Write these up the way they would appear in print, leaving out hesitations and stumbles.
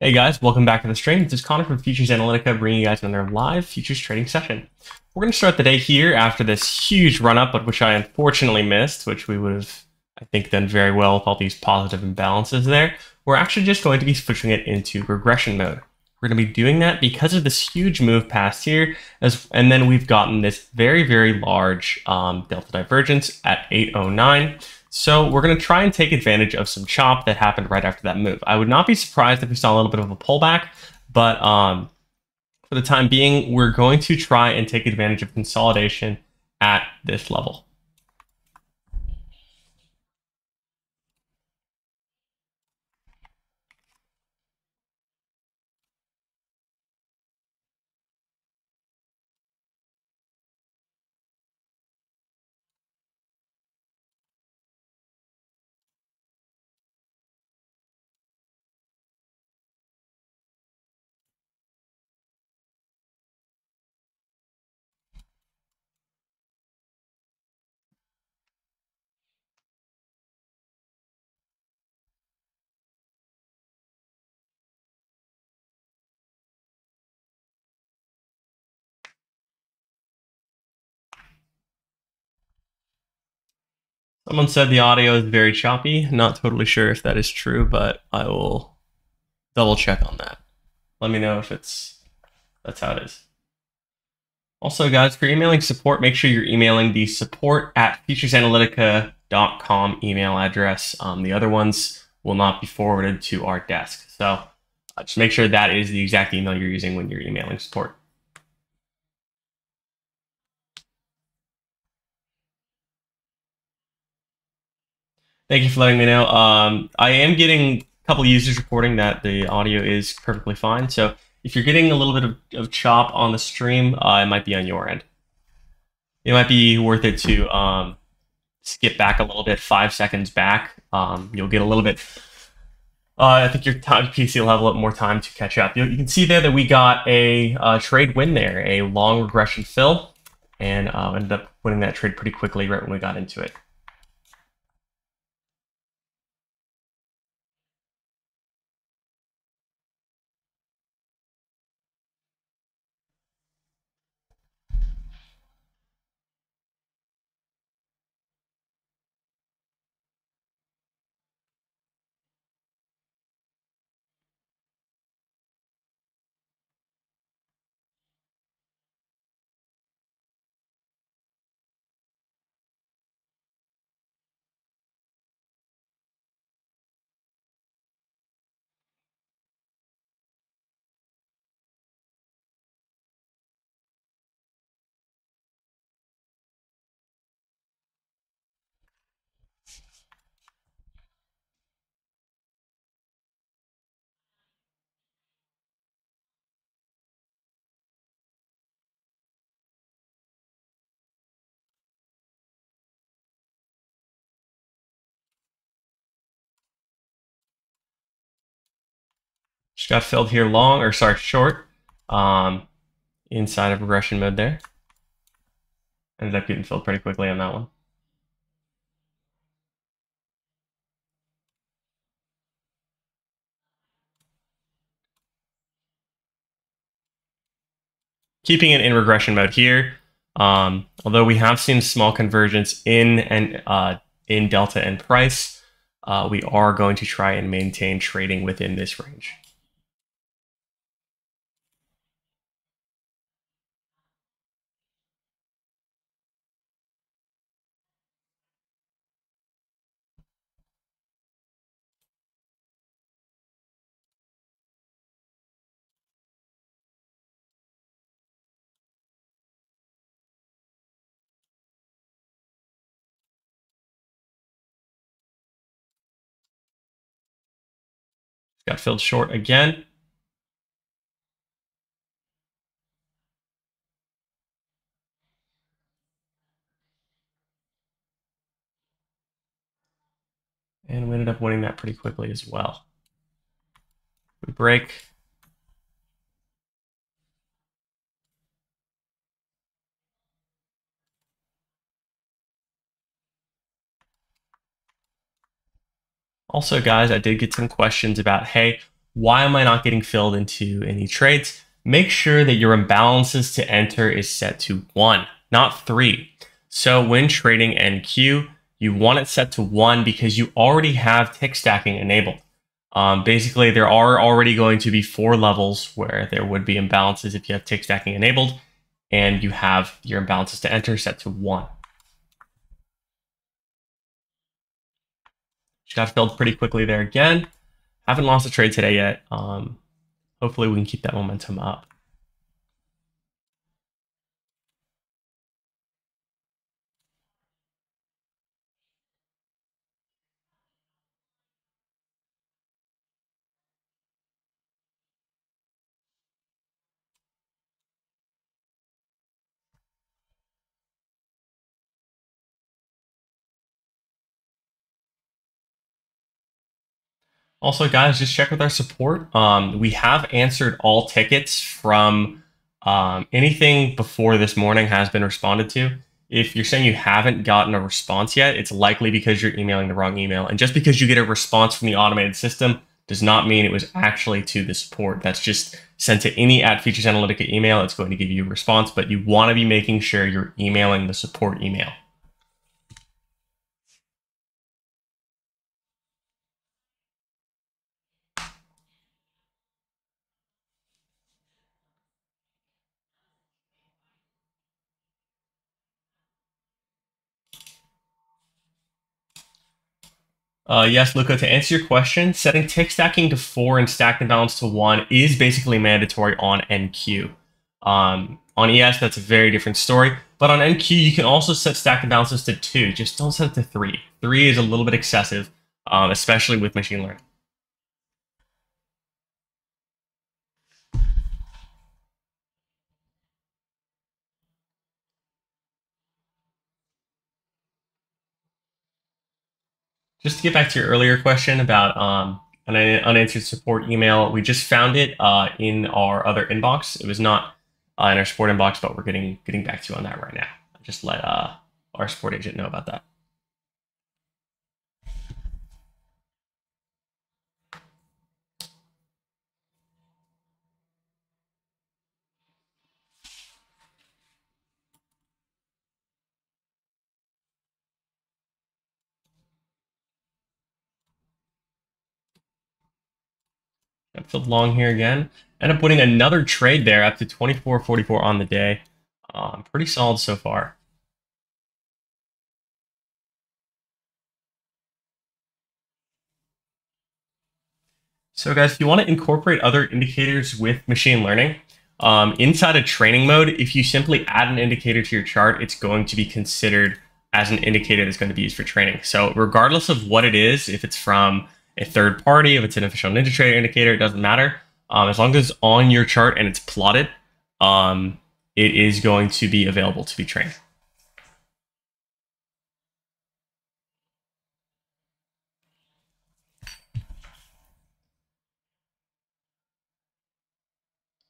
Hey guys, welcome back to the stream. This is Connor from Futures Analytica, bringing you guys another live futures trading session. We're going to start the day here after this huge run-up, but which I unfortunately missed, which we would have, I think, done very well with all these positive imbalances there. We're actually just going to be switching it into regression mode. We're going to be doing that because of this huge move past here, and then we've gotten this very, very large delta divergence at 809. So we're going to try and take advantage of some chop that happened right after that move. I would not be surprised if we saw a little bit of a pullback, but for the time being, we're going to try and take advantage of consolidation at this level. Someone said the audio is very choppy. Not totally sure if that is true, but I will double check on that. Let me know if that's how it is. Also, guys, if you're emailing support, make sure you're emailing the support@futuresanalytica.com email address. The other ones will not be forwarded to our desk. So just make sure that is the exact email you're using when you're emailing support. Thank you for letting me know. I am getting a couple users reporting that the audio is perfectly fine. So if you're getting a little bit of chop on the stream, it might be on your end. It might be worth it to skip back a little bit, 5 seconds back. You'll get a little bit, I think your timepiece will have a little more time to catch up. You can see there that we got a trade win there, a long regression fill, and ended up winning that trade pretty quickly right when we got into it. Just got filled here long, or sorry, short, inside of regression mode there. Ended up getting filled pretty quickly on that one. Keeping it in regression mode here, although we have seen small convergence in delta and price, we are going to try and maintain trading within this range. Got filled short again. And we ended up winning that pretty quickly as well. We break. Also, guys, I did get some questions about, hey, Why am I not getting filled into any trades? Make sure that your imbalances to enter is set to 1, not 3. So when trading NQ, you want it set to 1 because you already have tick stacking enabled. Basically, there are already going to be 4 levels where there would be imbalances if you have tick stacking enabled and you have your imbalances to enter set to 1. Just got filled pretty quickly there again. Haven't lost a trade today yet. Hopefully we can keep that momentum up. Also, guys, just check with our support. We have answered all tickets from anything before this morning has been responded to. If you're saying you haven't gotten a response yet, it's likely because you're emailing the wrong email. And just because you get a response from the automated system does not mean it was actually to the support. That's just sent to any @Futures Analytica email. It's going to give you a response, but you want to be making sure you're emailing the support email. Yes, Luca, to answer your question, setting tick stacking to 4 and stacked imbalance to 1 is basically mandatory on NQ. On ES, that's a very different story. But on NQ, you can also set stacked imbalances to 2. Just don't set it to 3. 3 is a little bit excessive, especially with machine learning. Just to get back to your earlier question about an unanswered support email, we just found it in our other inbox. It was not in our support inbox, but we're getting back to you on that right now. Just let our support agent know about that. Filled long here again. End up winning another trade there up to 24.44 on the day. Pretty solid so far. So guys, if you want to incorporate other indicators with machine learning, inside a training mode, if you simply add an indicator to your chart, it's going to be considered as an indicator that's going to be used for training. So regardless of what it is, if it's from a third party, if it's an official NinjaTrader indicator, it doesn't matter. As long as it's on your chart and it's plotted, it is going to be available to be trained.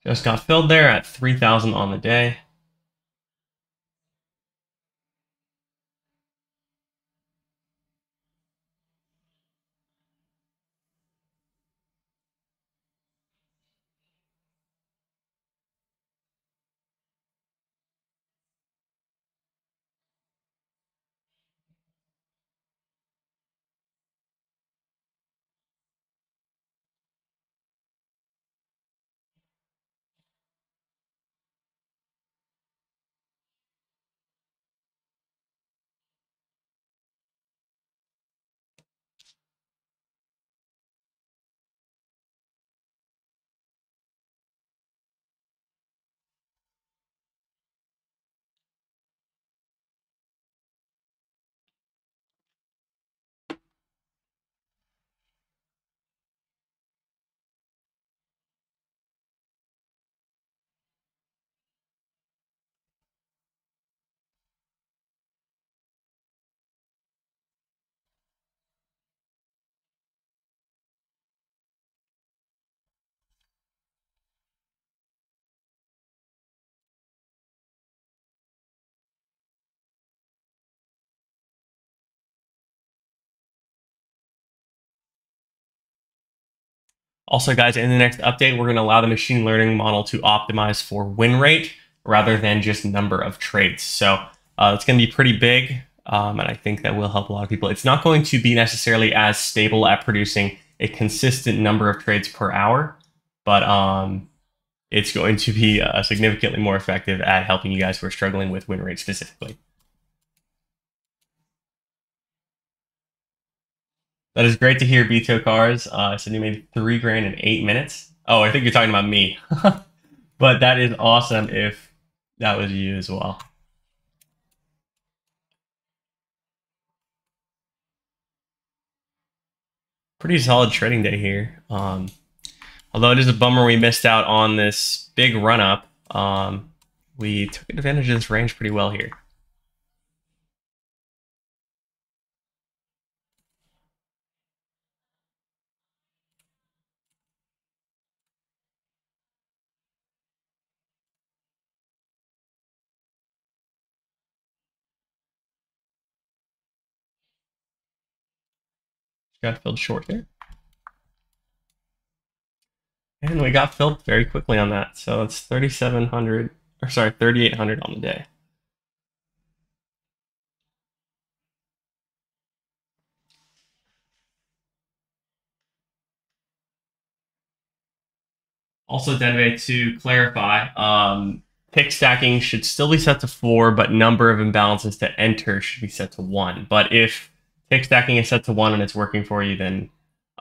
Just got filled there at 3,000 on the day. Also, guys, in the next update, we're going to allow the machine learning model to optimize for win rate rather than just number of trades. So it's going to be pretty big, and I think that will help a lot of people. It's not going to be necessarily as stable at producing a consistent number of trades per hour, but it's going to be significantly more effective at helping you guys who are struggling with win rate specifically. That is great to hear, Beto Cars. Said you made $3 grand in 8 minutes. Oh, I think you're talking about me. But that is awesome if that was you as well. Pretty solid trading day here. Although it is a bummer we missed out on this big run up. We took advantage of this range pretty well here. Got filled short there. And we got filled very quickly on that. So it's 3,700, or sorry, 3,800 on the day. Also, Denve, to clarify, pick stacking should still be set to 4, but number of imbalances to enter should be set to 1. But if pick stacking is set to 1 and it's working for you, then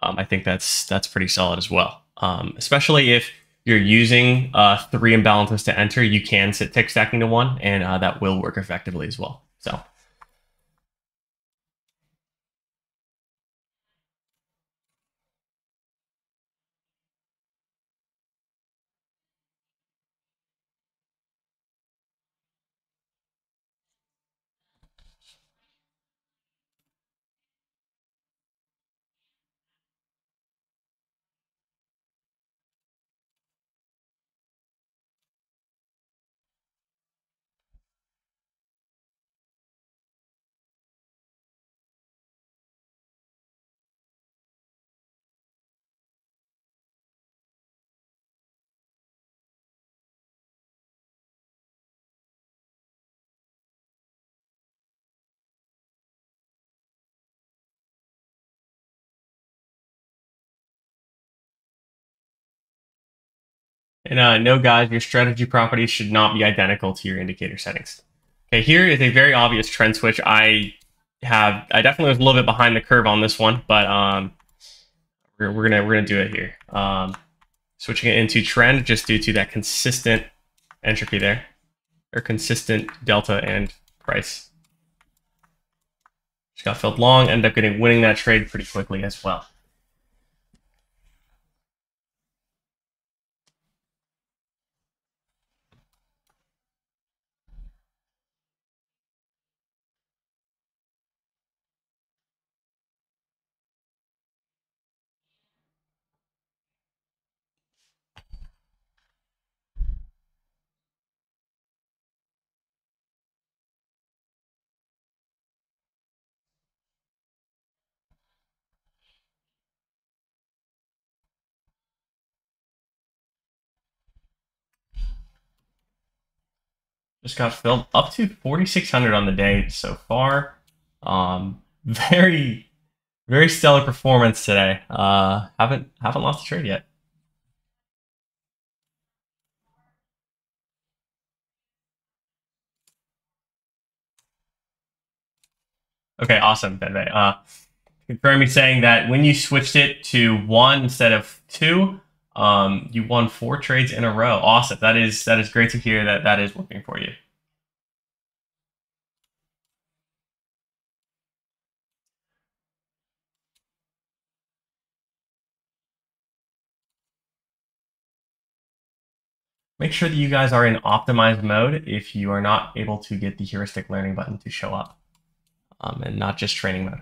I think that's pretty solid as well. Especially if you're using 3 imbalances to enter, you can set tick stacking to 1, and that will work effectively as well. So and no, guys, your strategy properties should not be identical to your indicator settings. Okay, here is a very obvious trend switch. I definitely was a little bit behind the curve on this one, but we're gonna do it here. Switching it into trend just due to that consistent entropy there, or consistent delta and price. Just got filled long, ended up winning that trade pretty quickly as well. Just got filled up to 4,600 on the day so far. Very, very stellar performance today. Haven't lost a trade yet. Okay, awesome, Benve. Confirm me saying that when you switched it to 1 instead of 2. You won 4 trades in a row. Awesome. That is great to hear that that is working for you. Make sure that you guys are in optimized mode if you are not able to get the heuristic learning button to show up, and not just training mode.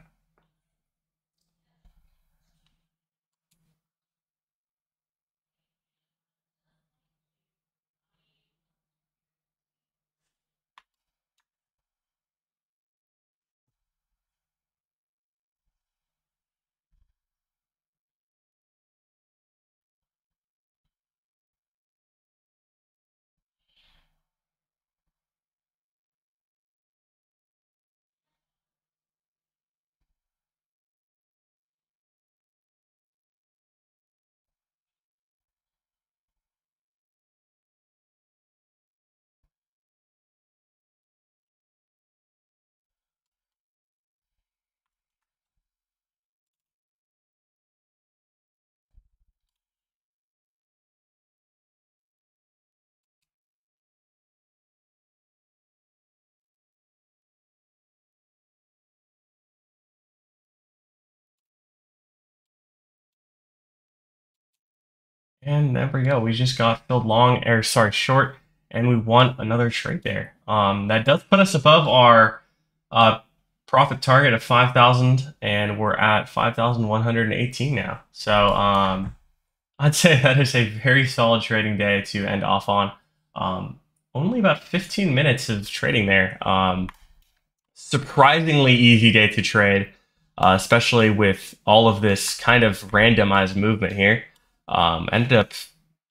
And there we go. We just got filled long, or sorry, short, and we won another trade there. That does put us above our profit target of 5,000, and we're at 5,118 now. So I'd say that is a very solid trading day to end off on. Only about 15 minutes of trading there. Surprisingly easy day to trade, especially with all of this kind of randomized movement here. Ended up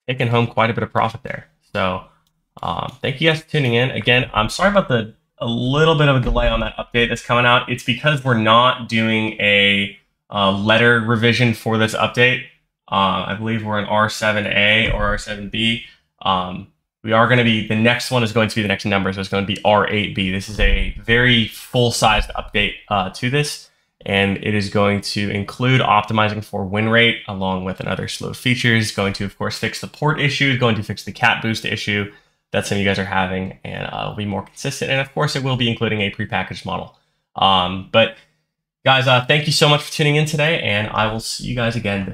taking home quite a bit of profit there. So thank you guys for tuning in. Again, I'm sorry about the a little bit of a delay on that update that's coming out. It's because we're not doing a letter revision for this update. I believe we're in R7A or R7B. We are going to be, the next one is going to be the next number, so it's going to be R8B. This is a very full-sized update to this, and it is going to include optimizing for win rate along with another slew of features. Going to, of course, fix the port issue, going to fix the cat boost issue that some of you guys are having, and it'll be more consistent. And, of course, it will be including a prepackaged model. But, guys, thank you so much for tuning in today, and I will see you guys again this